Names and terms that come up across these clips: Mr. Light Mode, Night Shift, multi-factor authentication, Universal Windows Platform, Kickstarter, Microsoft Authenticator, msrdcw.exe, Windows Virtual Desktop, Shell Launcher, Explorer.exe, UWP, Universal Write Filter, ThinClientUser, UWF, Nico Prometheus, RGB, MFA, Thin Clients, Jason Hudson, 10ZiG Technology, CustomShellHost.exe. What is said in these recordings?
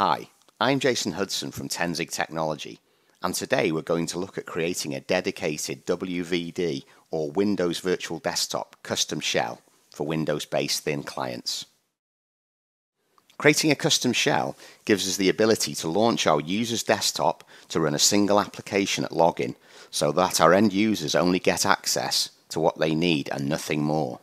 Hi, I'm Jason Hudson from 10ZiG Technology, and today we're going to look at creating a dedicated WVD or Windows Virtual Desktop custom shell for Windows-based thin clients. Creating a custom shell gives us the ability to launch our user's desktop to run a single application at login so that our end users only get access to what they need and nothing more.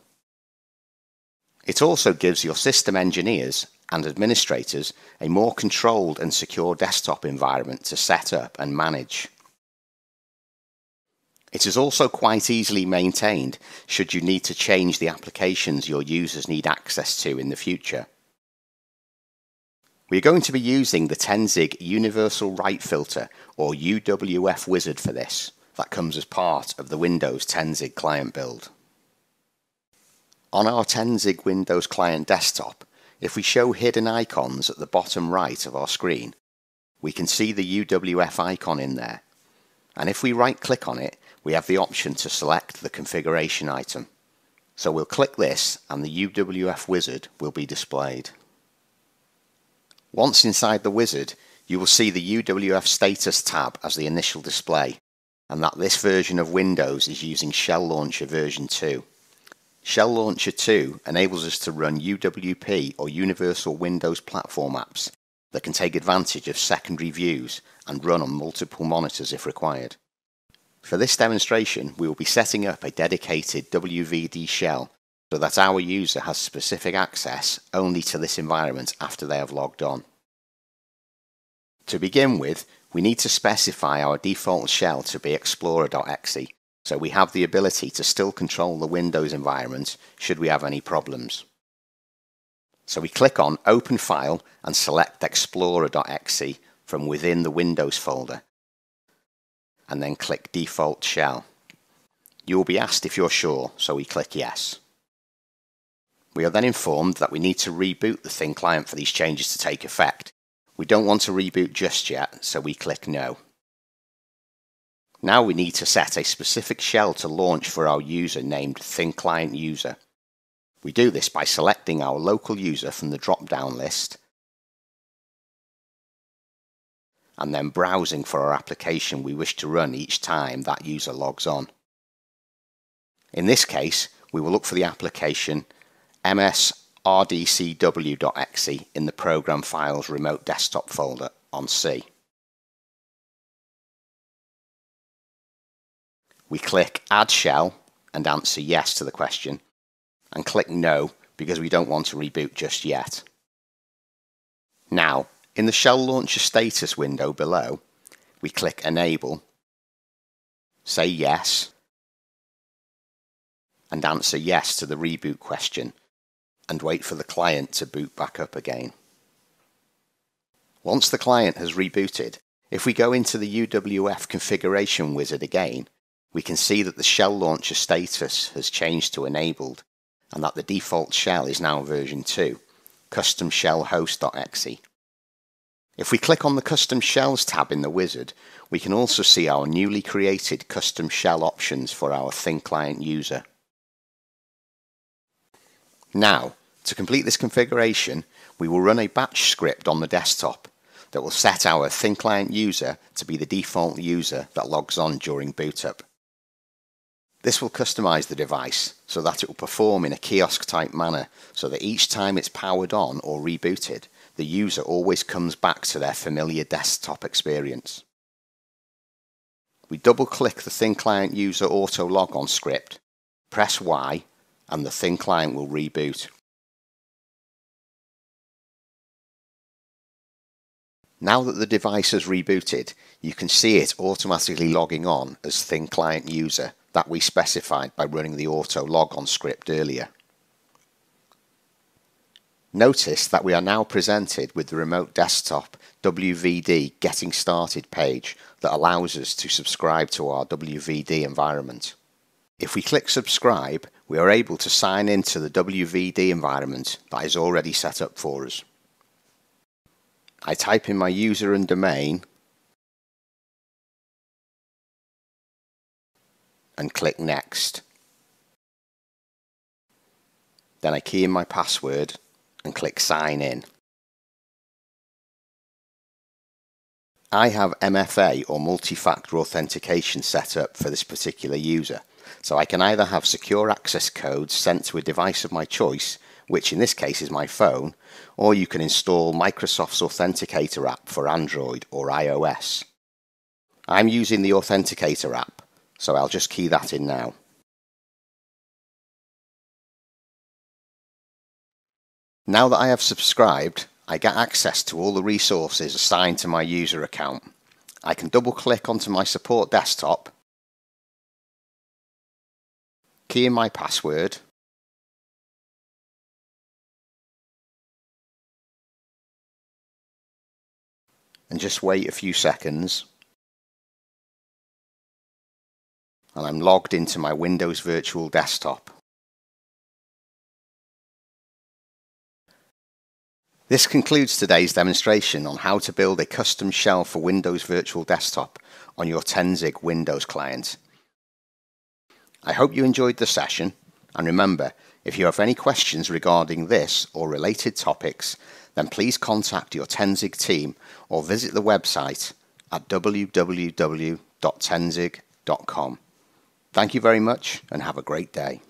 It also gives your system engineers and administrators a more controlled and secure desktop environment to set up and manage. It is also quite easily maintained should you need to change the applications your users need access to in the future. We are going to be using the 10ZiG Universal Write Filter or UWF wizard for this. That comes as part of the Windows 10ZiG client build. On our 10ZiG Windows client desktop, if we show hidden icons at the bottom right of our screen, we can see the UWF icon in there. And if we right-click on it, we have the option to select the configuration item. So we'll click this and the UWF wizard will be displayed. Once inside the wizard, you will see the UWF status tab as the initial display, and that this version of Windows is using Shell Launcher version 2. Shell Launcher 2 enables us to run UWP or Universal Windows Platform apps that can take advantage of secondary views and run on multiple monitors if required. For this demonstration, we will be setting up a dedicated WVD shell so that our user has specific access only to this environment after they have logged on. To begin with, we need to specify our default shell to be Explorer.exe. So we have the ability to still control the Windows environment should we have any problems. So we click on Open File and select Explorer.exe from within the Windows folder and then click Default Shell. You will be asked if you're sure, so we click Yes. We are then informed that we need to reboot the thin client for these changes to take effect. We don't want to reboot just yet, so we click No. Now we need to set a specific shell to launch for our user named ThinClientUser. We do this by selecting our local user from the drop-down list and then browsing for our application we wish to run each time that user logs on. In this case, we will look for the application msrdcw.exe in the Program Files Remote Desktop folder on C. We click Add Shell and answer Yes to the question and click No because we don't want to reboot just yet. Now, in the Shell Launcher status window below, we click Enable, say Yes and answer Yes to the reboot question and wait for the client to boot back up again. Once the client has rebooted, if we go into the UWF configuration wizard again, we can see that the Shell Launcher status has changed to Enabled and that the default shell is now version 2, CustomShellHost.exe. If we click on the Custom Shells tab in the wizard, we can also see our newly created custom shell options for our thin client user. Now, to complete this configuration, we will run a batch script on the desktop that will set our thin client user to be the default user that logs on during boot up. This will customize the device so that it will perform in a kiosk type manner so that each time it's powered on or rebooted, the user always comes back to their familiar desktop experience. We double click the Thin Client User Auto Log On script, press Y, and the Thin Client will reboot. Now that the device has rebooted, you can see it automatically logging on as Thin Client User that we specified by running the auto log on script earlier. Notice that we are now presented with the Remote Desktop WVD Getting Started page that allows us to subscribe to our WVD environment. If we click Subscribe, we are able to sign into the WVD environment that is already set up for us. I type in my user and domain and click Next. Then I key in my password and click Sign In. I have MFA or multi-factor authentication set up for this particular user, so I can either have secure access codes sent to a device of my choice, which in this case is my phone, or you can install Microsoft's Authenticator app for Android or iOS. I'm using the Authenticator app, so I'll just key that in now. Now that I have subscribed, I get access to all the resources assigned to my user account. I can double-click onto my support desktop, key in my password, and just wait a few seconds, and I'm logged into my Windows Virtual Desktop. This concludes today's demonstration on how to build a custom shell for Windows Virtual Desktop on your 10ZiG Windows client. I hope you enjoyed the session, and remember, if you have any questions regarding this or related topics, then please contact your 10ZiG team or visit the website at www.10zig.com. Thank you very much and have a great day.